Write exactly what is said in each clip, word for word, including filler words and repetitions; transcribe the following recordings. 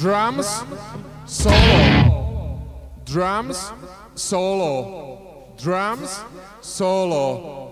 Drums solo. Drums solo. Drums solo.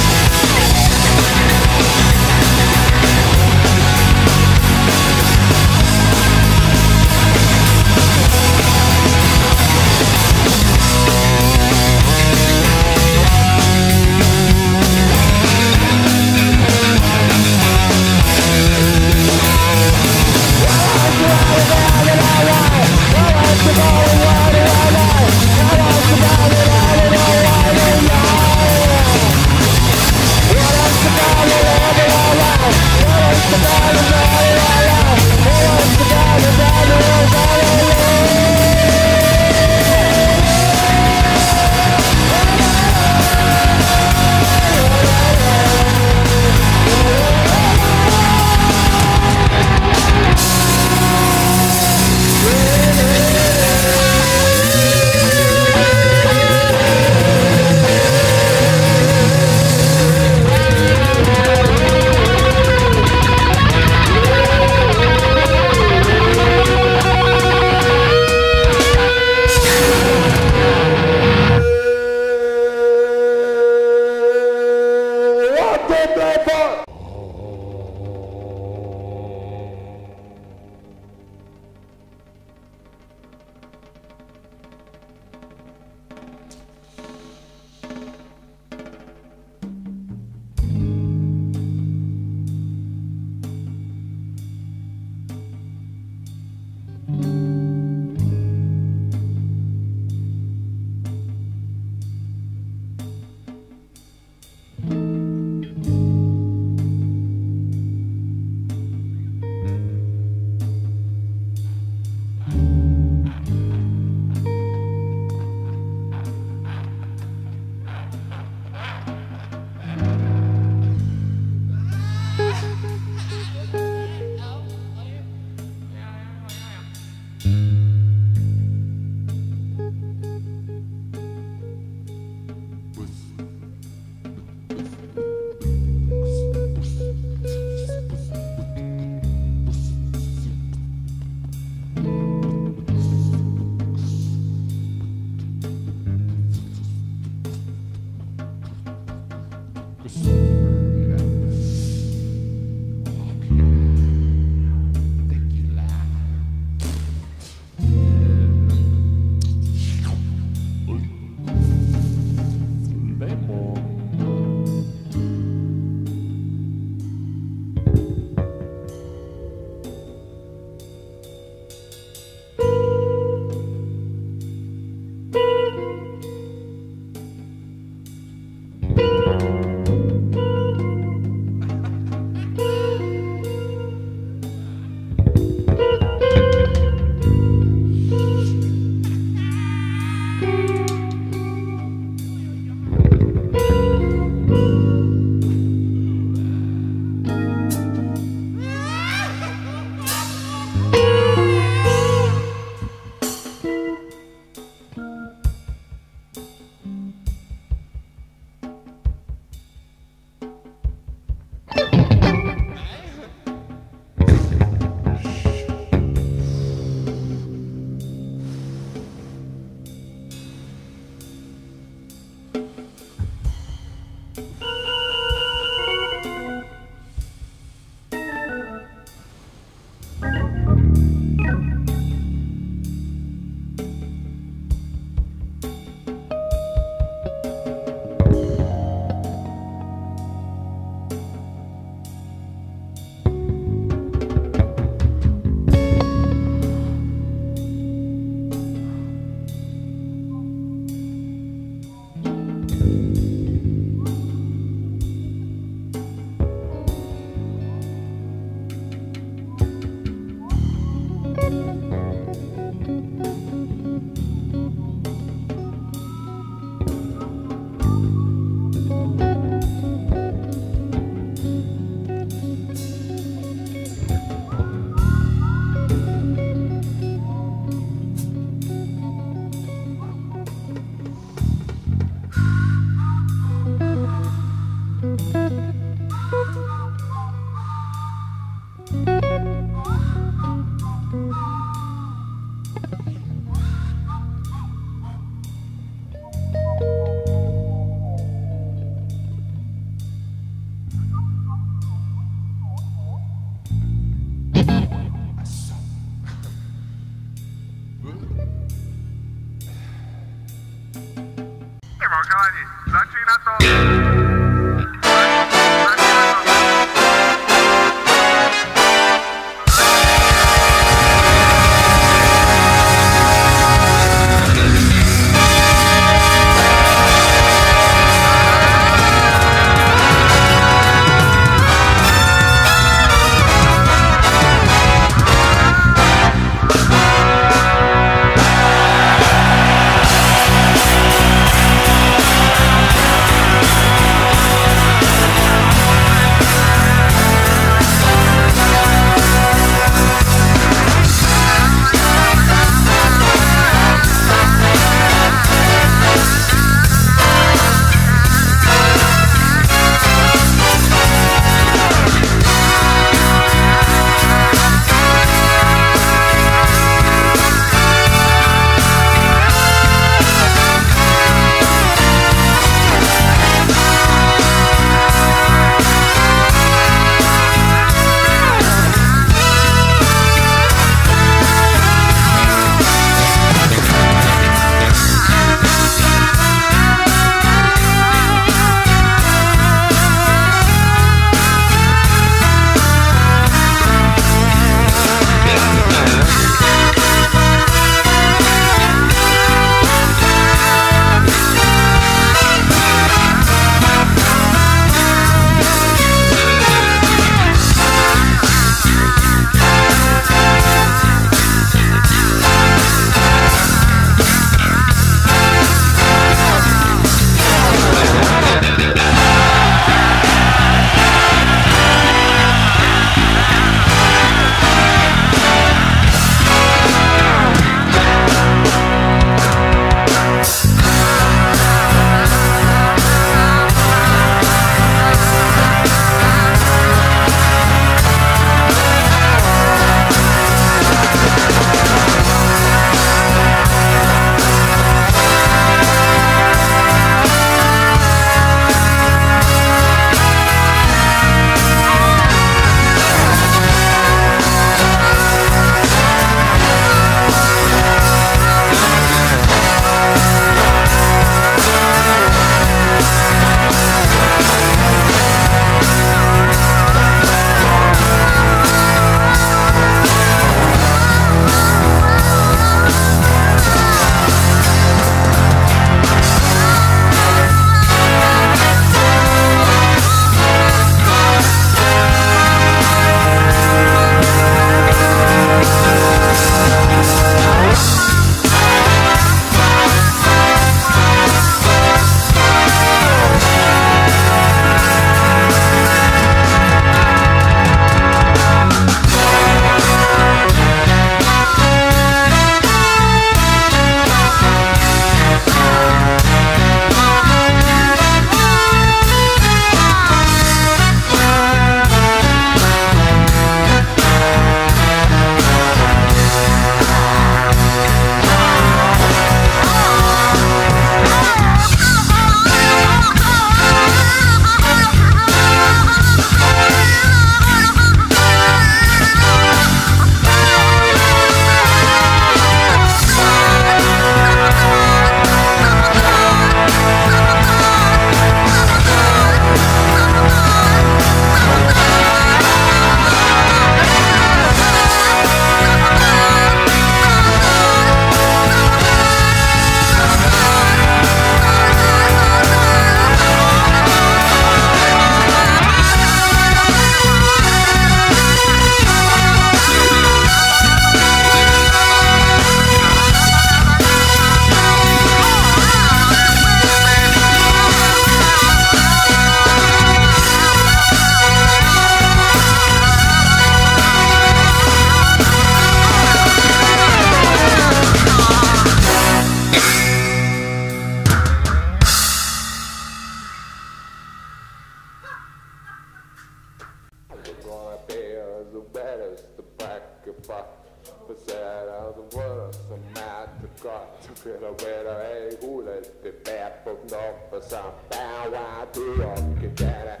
thousand words and magic got to feel a winner. Hey, who lets the bad book know for some power? I do not get it.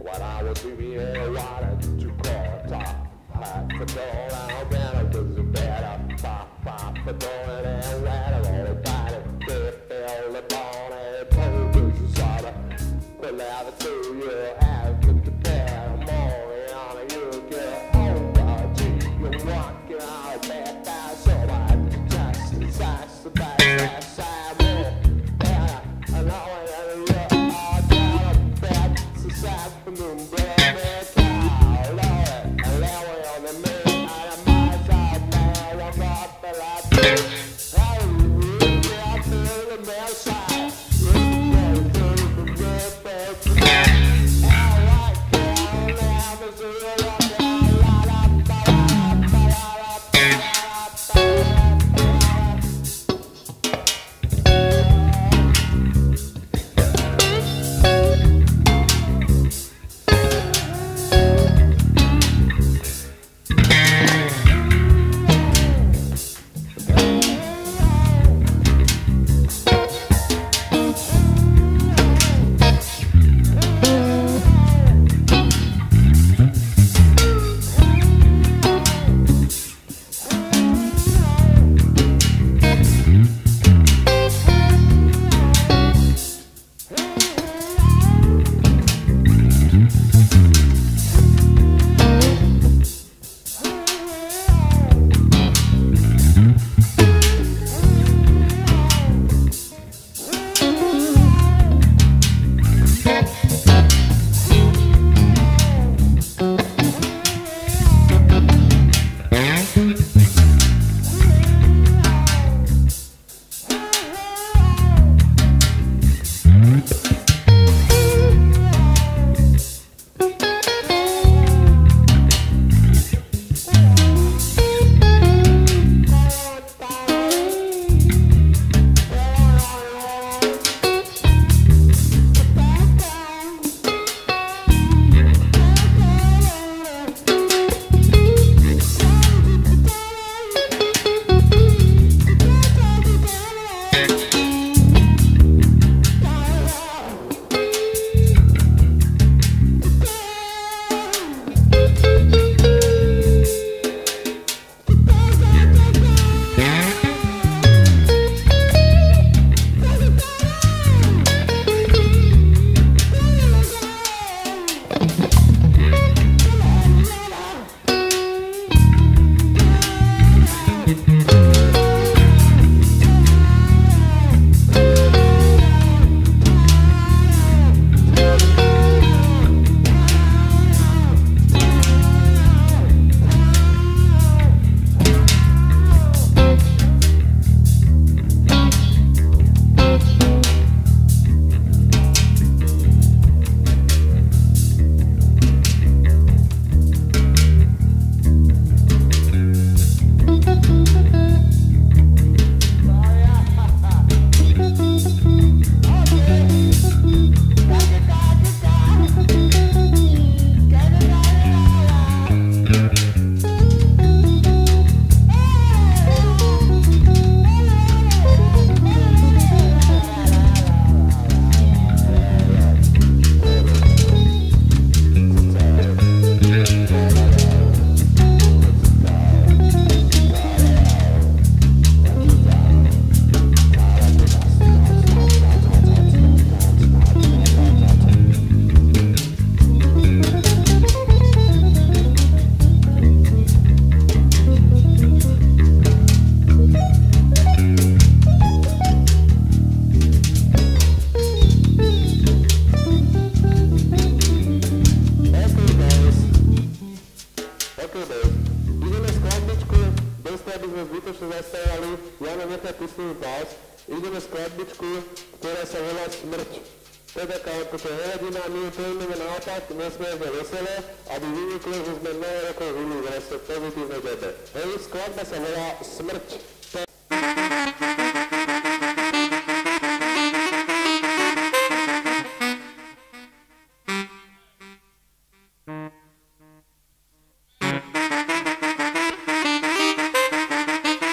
What I was doing here, what did you call top? Hot for door, I'll better do better. Pop, pop for door, and let it all body. They feel the ball and pull loose the soda. The leather to your head, put the bear more on you, girl. Oh, God, gee, you're walking out bad guys, so I just decide to buy that side. Yeah, I know it. From the bread, I love it. I love it on the moon. I'm my side, man. I'm not the last. I feel the male side. I like it. I love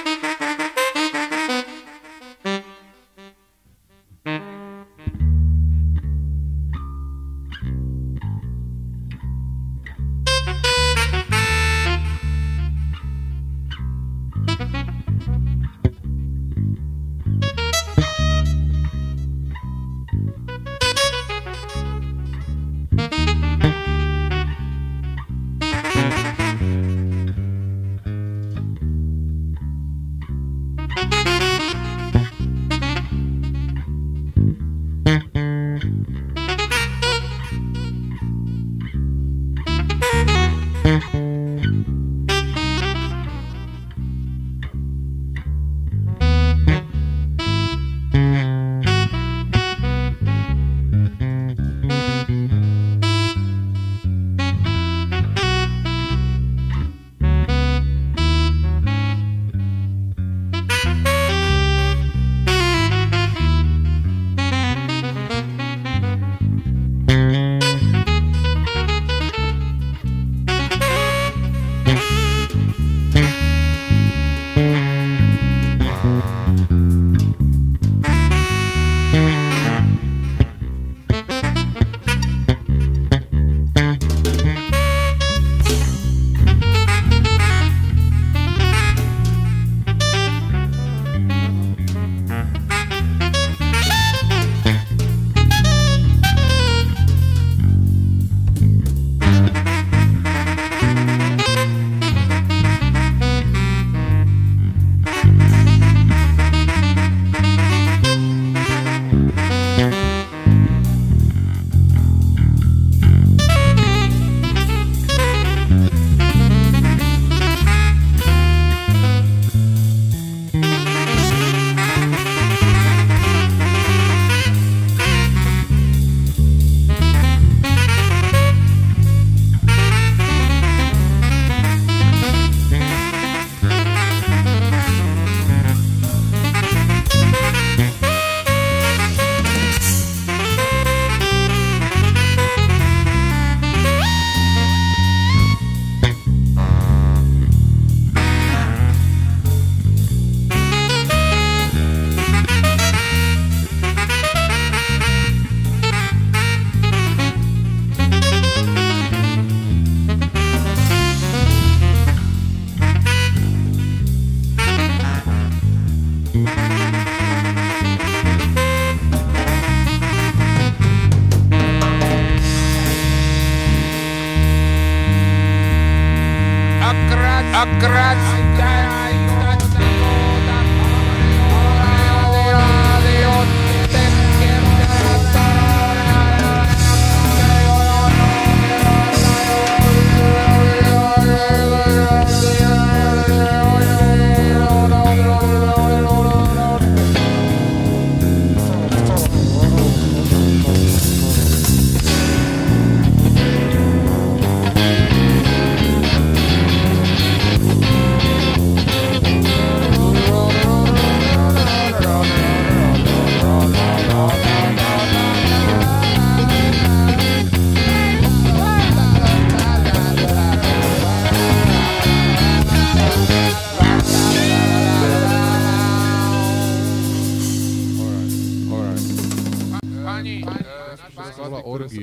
it.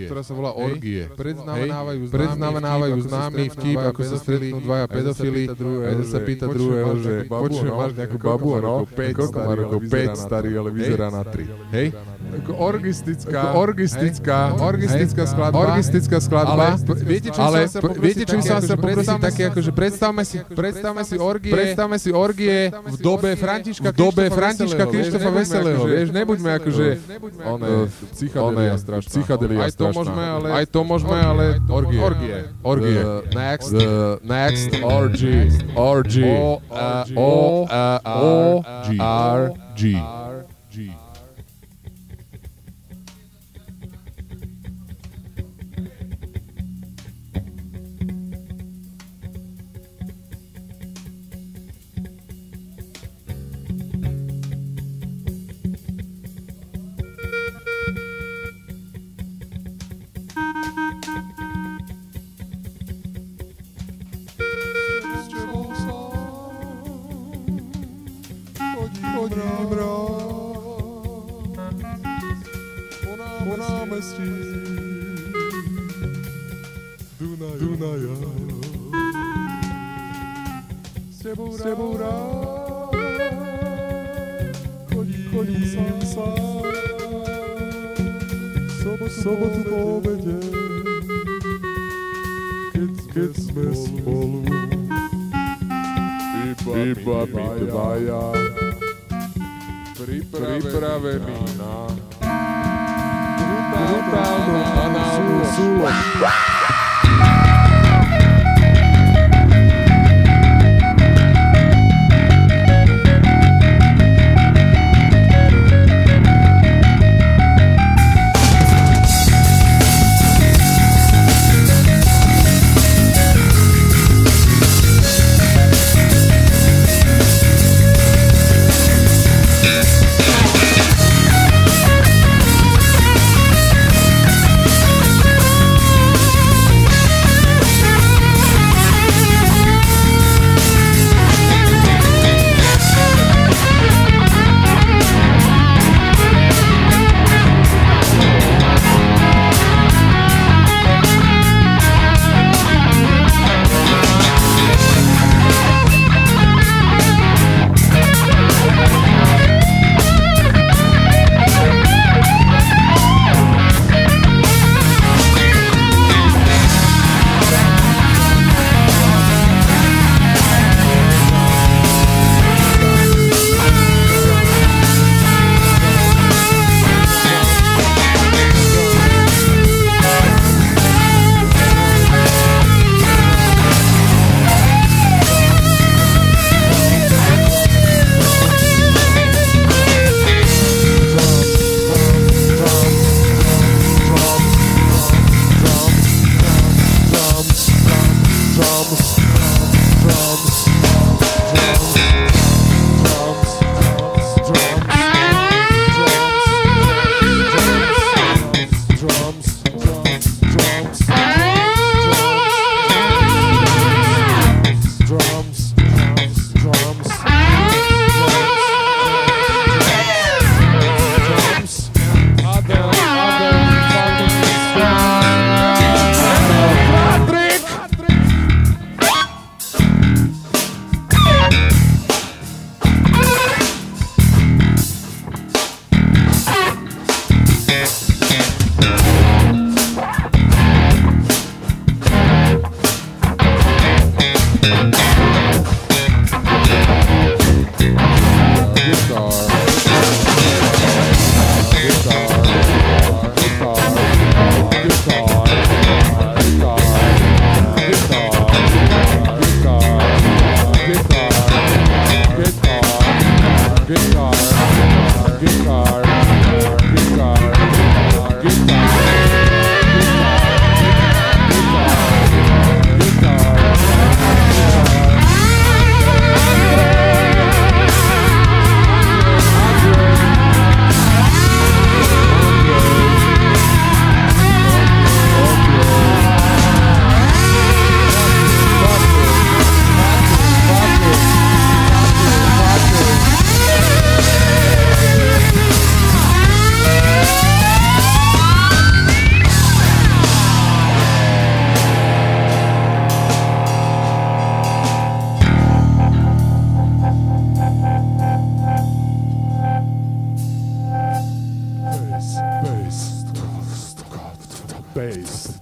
Ktorá sa volá Orgie. Predznamenávajú známy vtip, ako sa stretnú dvaja pedofili, a jeden sa pýta druhého, že počujem, máš nejakú babu, no? Koľko má rokov? päť, starý, ale vyzerá na tri. Hej? Orgistická, orgistická, orgistická skladba, orgistická skladba, ale viete, čím som sa poprosím, také akože predstavme si orgie v dobe Františka Krištofa Veselého, vieš, nebuďme akože psychadelia strašná, aj to môžeme, ale orgie, orgie, next, next, orgie, orgie, O-R-G.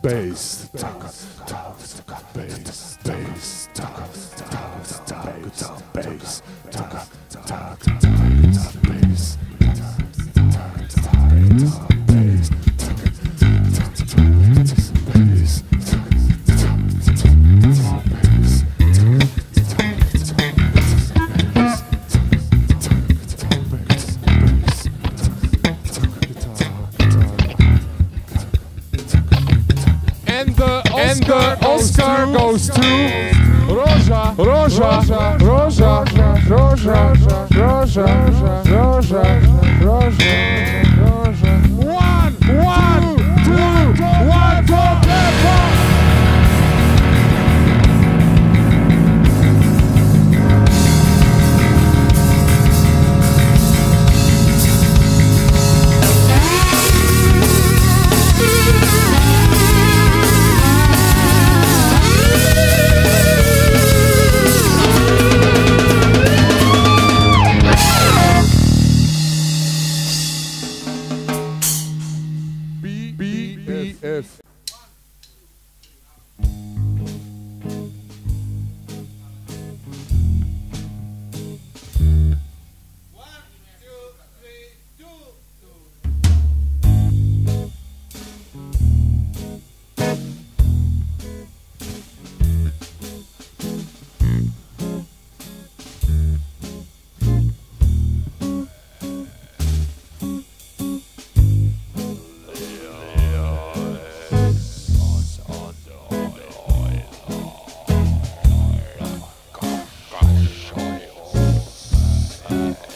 bass, bass, bass, bass, bass, bass, bass, and the Oscar goes to Roja, Roja, Roja, Roja, Roja, Roja, Roja, Roja, One, one, two, one, two, three, four. Thank you.